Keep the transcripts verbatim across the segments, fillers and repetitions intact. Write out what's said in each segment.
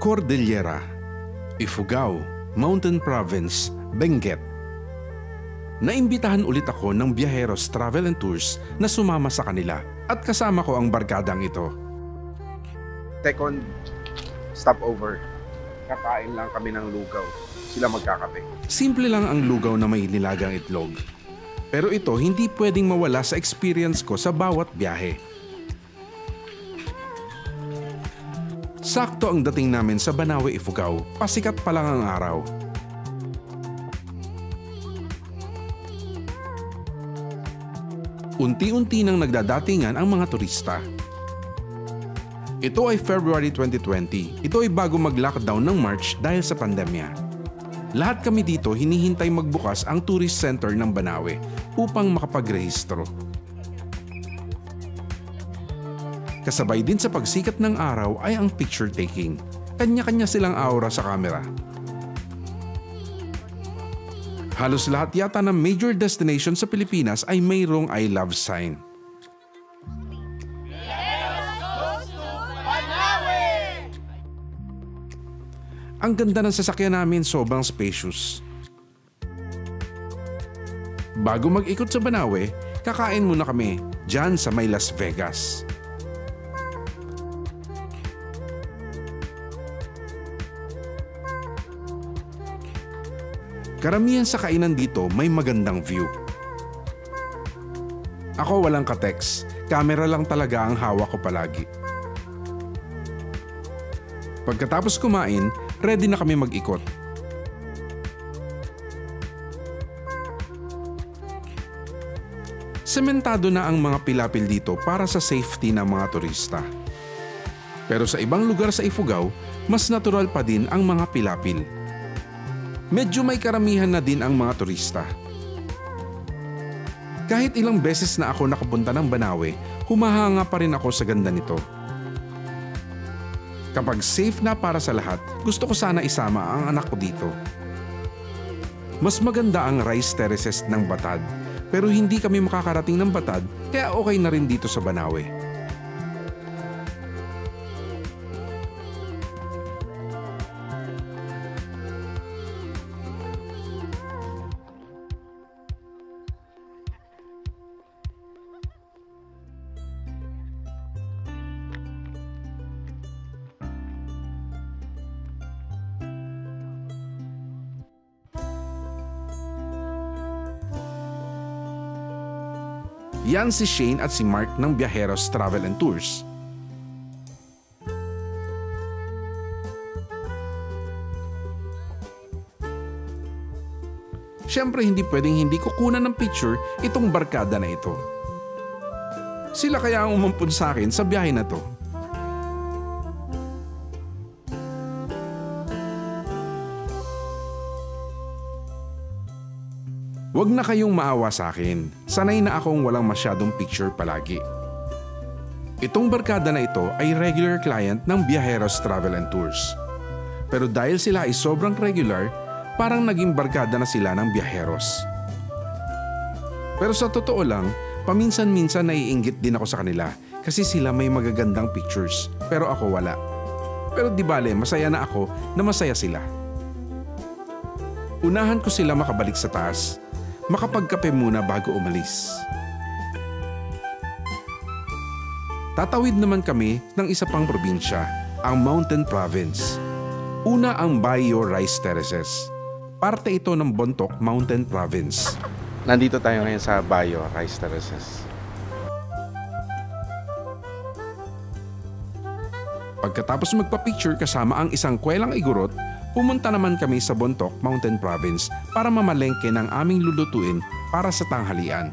Cordillera, Ifugao, Mountain Province, Benguet. Naimbitahan ulit ako ng Biyaheros Travel and Tours na sumama sa kanila at kasama ko ang barkadang ito. Second stopover, kakain lang kami ng lugaw. Sila magkakape. Simple lang ang lugaw na may nilagang itlog. Pero ito hindi pwedeng mawala sa experience ko sa bawat biyahe. Sakto ang dating namin sa Banaue, Ifugao. Pasikat pa lang ang araw. Unti-unti nang nagdadatingan ang mga turista. Ito ay February twenty twenty. Ito ay bago mag-lockdown ng March dahil sa pandemya. Lahat kami dito hinihintay magbukas ang tourist center ng Banaue upang makapagrehistro. Kasabay din sa pagsikat ng araw ay ang picture taking. Kanya-kanya silang aura sa camera. Halos lahat yata ng major destination sa Pilipinas ay mayroong I love sign. Ang ganda ng sasakyan namin, sobrang spacious. Bago mag-ikot sa Banaue, kakain muna kami dyan sa may Las Vegas. Karamihan sa kainan dito may magandang view. Ako walang kateks, camera lang talaga ang hawak ko palagi. Pagkatapos kumain, ready na kami mag-ikot. Sementado na ang mga pilapil dito para sa safety ng mga turista. Pero sa ibang lugar sa Ifugao, mas natural pa din ang mga pilapil. Medyo may karamihan na din ang mga turista. Kahit ilang beses na ako nakapunta ng Banaue, humahanga pa rin ako sa ganda nito. Kapag safe na para sa lahat, gusto ko sana isama ang anak ko dito. Mas maganda ang rice terraces ng Batad, pero hindi kami makakarating ng Batad kaya okay na rin dito sa Banaue. Yan si Shane at si Mark ng Biyaheros Travel and Tours. Siyempre hindi pwedeng hindi kukunan ng picture itong barkada na ito. Sila kaya ang umumpun sa akin sa biyahe na to. Huwag na kayong maawa sa akin. Sanay na akong walang masyadong picture palagi. Itong barkada na ito ay regular client ng Biyaheros Travel and Tours. Pero dahil sila ay sobrang regular, parang naging barkada na sila ng Biyaheros. Pero sa totoo lang, paminsan-minsan naiinggit din ako sa kanila kasi sila may magagandang pictures pero ako wala. Pero di bale, masaya na ako na masaya sila. Unahan ko sila makabalik sa taas. Makapagkape muna bago umalis. Tatawid naman kami ng isa pang probinsya, ang Mountain Province. Una ang Bayyo Rice Terraces. Parte ito ng Bontoc, Mountain Province. Nandito tayo ngayon sa Bayyo Rice Terraces. Pagkatapos magpa-picture kasama ang isang kwelang igurot, pumunta naman kami sa Bontoc, Mountain Province para mamalengke ng aming lulutuin para sa tanghalian.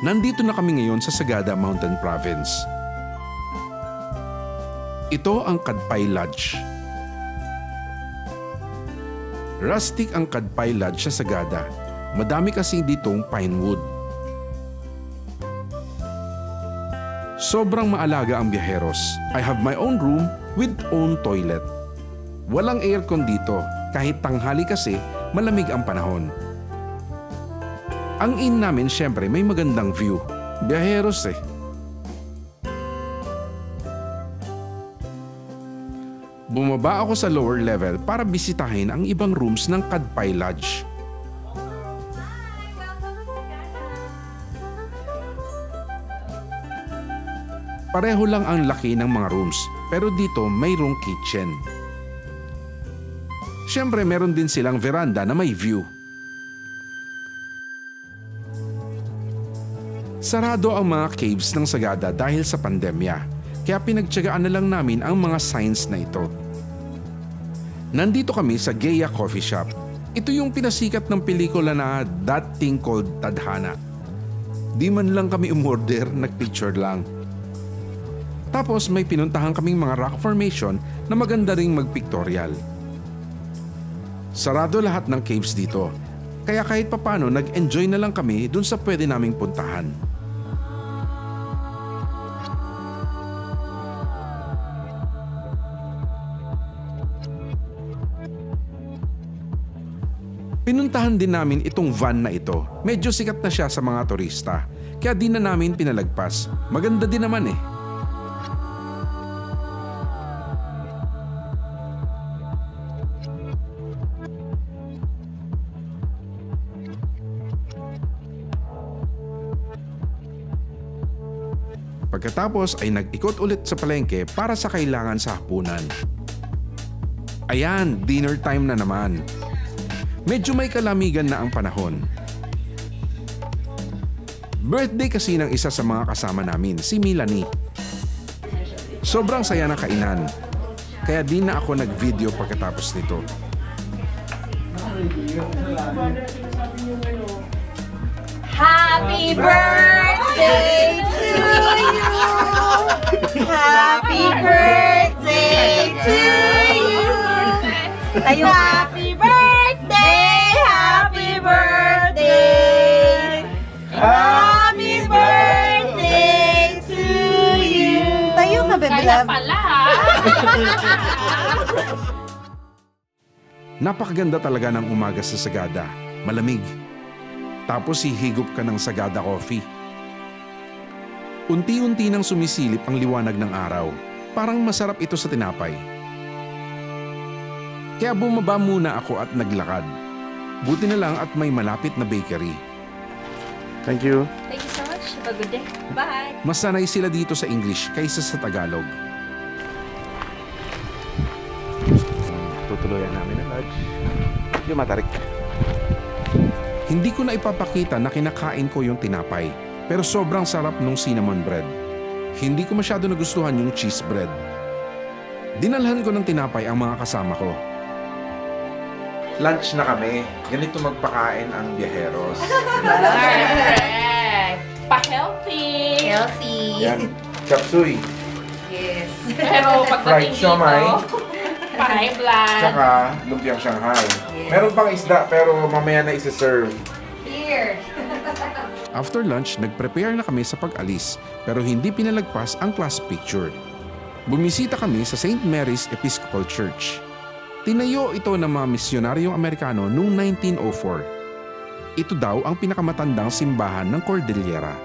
Nandito na kami ngayon sa Sagada, Mountain Province. Ito ang Kadpay Lodge. Rustic ang Kadpay Lodge sa Sagada. Madami kasi ditong pine wood. Sobrang maalaga ang Biyaheros. I have my own room with own toilet. Walang aircon dito, kahit tanghali kasi malamig ang panahon. Ang inn namin syempre may magandang view. Biyaheros eh. Bumaba ako sa lower level para bisitahin ang ibang rooms ng Kadpay Lodge. Pareho lang ang laki ng mga rooms, pero dito mayroong kitchen. Siyempre meron din silang veranda na may view. Sarado ang mga caves ng Sagada dahil sa pandemya, kaya pinagtiyagaan na lang namin ang mga signs na ito. Nandito kami sa Gaya Coffee Shop. Ito yung pinasikat ng pelikula na That Thing Called Tadhana. Di man lang kami umorder, nagpicture lang. Tapos may pinuntahan kaming mga rock formation na maganda ring magpictorial. Sarado lahat ng caves dito, kaya kahit papano nag-enjoy na lang kami dun sa pwede naming puntahan. Pinuntahan din namin itong van na ito. Medyo sikat na siya sa mga turista, kaya di na namin pinalagpas. Maganda din naman eh. Pagkatapos ay nag-ikot ulit sa palengke para sa kailangan sa hapunan. Ayan, dinner time na naman. Medyo may kalamigan na ang panahon. Birthday kasi ng isa sa mga kasama namin, si Milanie. Sobrang saya na kainan, kaya di na ako nag-video pagkatapos nito. Happy birthday to you! Happy birthday to you! Happy birthday! Happy birthday to you! Tayo ka, bebe love! Kaya pala! Napakaganda talaga ng umaga sa Sagada. Malamig. Tapos hihigop ka ng Sagada Coffee. Unti-unti nang sumisilip ang liwanag ng araw. Parang masarap ito sa tinapay. Kaya bumaba muna ako at naglakad. Buti na lang at may malapit na bakery. Thank you. Thank you so much. Have a good day. Bye. Masanay sila dito sa English kaysa sa Tagalog. Tutuloyan namin ang lunch. Yung matarik. Hindi ko na ipapakita na kinakain ko yung tinapay, pero sobrang sarap nung cinnamon bread. Hindi ko masyado nagustuhan yung cheese bread. Dinalhan ko ng tinapay ang mga kasama ko. Lunch na kami. Ganito magpakain ang Biyaheros. Alright! Pa-healthy! Healthy! Yan. Chapsuy. Yes. Pero pagdating dito, panay bland. Tsaka lumpiang Shanghai. Yes. Meron pang isda pero mamaya na isi-serve. Here! After lunch, nag-prepare na kami sa pag-alis pero hindi pinalagpas ang class picture. Bumisita kami sa Saint Mary's Episcopal Church. Tinayo ito ng mga misyonaryong Amerikano noong nineteen oh four. Ito daw ang pinakamatandang simbahan ng Cordillera.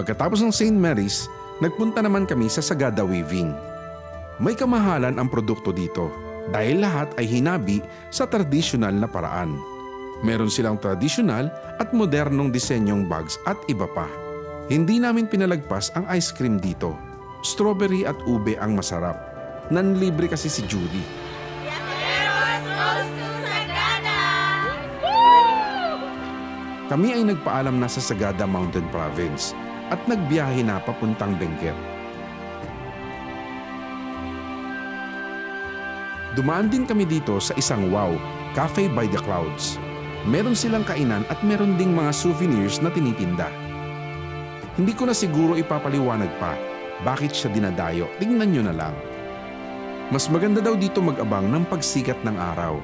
Pagkatapos ng Saint Mary's, nagpunta naman kami sa Sagada Weaving. May kamahalan ang produkto dito dahil lahat ay hinabi sa tradisyonal na paraan. Meron silang tradisyonal at modernong disenyong bags at iba pa. Hindi namin pinalagpas ang ice cream dito. Strawberry at ube ang masarap. Nanlibre kasi si Judy. Kami ay nagpaalam na sa Sagada Mountain Province at nagbiyahe na papuntang Benguet. Dumaan din kami dito sa Isang-Wow Cafe by the Clouds. Meron silang kainan at meron ding mga souvenirs na tinitinda. Hindi ko na siguro ipapaliwanag pa bakit siya dinadayo. Tingnan nyo na lang. Mas maganda daw dito mag-abang ng pagsikat ng araw.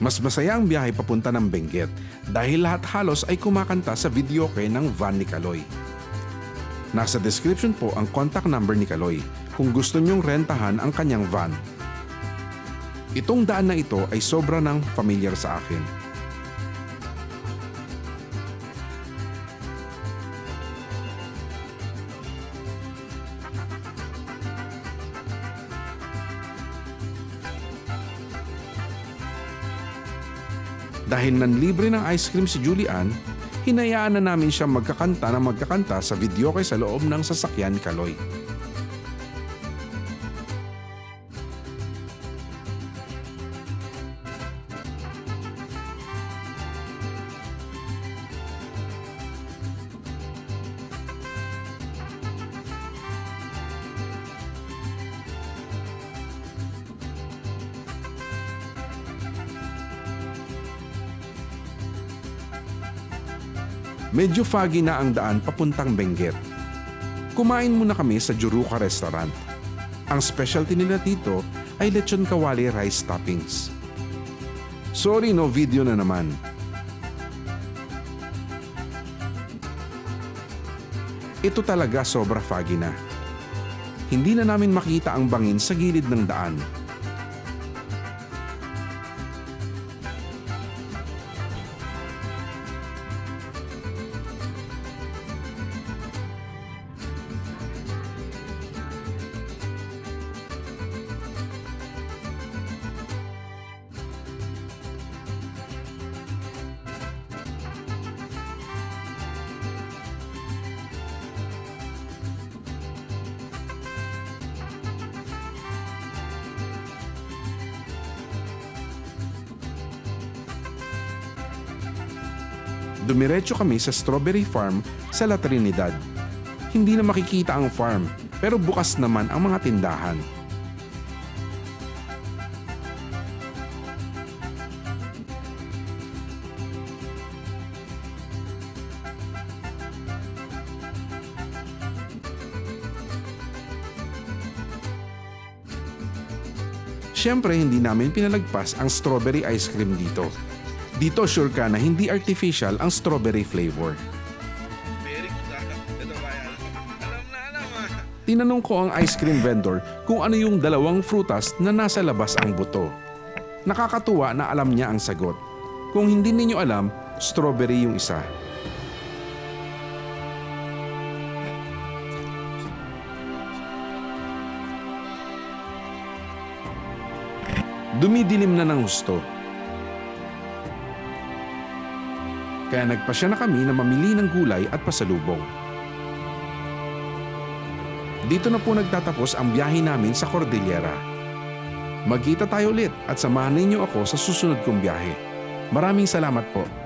Mas masaya ang biyahe papunta ng Benguet dahil lahat halos ay kumakanta sa videoke ng van ni Caloy. Nasa description po ang contact number ni Caloy kung gusto niyong rentahan ang kanyang van. Itong daan na ito ay sobra ng familiar sa akin. Dahil nanlibre ng ice cream si Julian, hinayaan na namin siya magkakanta na magkakanta sa videoke sa loob ng sasakyan ni Caloy. Medyo foggy na ang daan papuntang Benguet. Kumain muna kami sa Juruca Restaurant. Ang specialty nila dito ay lechon kawali rice toppings. Sorry, no video na naman. Ito talaga sobra foggy na. Hindi na namin makita ang bangin sa gilid ng daan. Dumiretso kami sa Strawberry Farm sa La Trinidad. Hindi na makikita ang farm, pero bukas naman ang mga tindahan. Siyempre, hindi namin pinalagpas ang strawberry ice cream dito. Dito sure ka na hindi artificial ang strawberry flavor. Tinanong ko ang ice cream vendor kung ano yung dalawang prutas na nasa labas ang buto. Nakakatuwa na alam niya ang sagot. Kung hindi ninyo alam, strawberry yung isa. Dumidilim na ng gusto. Kaya nagpasya na kami na mamili ng gulay at pasalubong. Dito na po nagtatapos ang biyahe namin sa Cordillera. Magkita tayo ulit at samahan ninyo ako sa susunod kong biyahe. Maraming salamat po.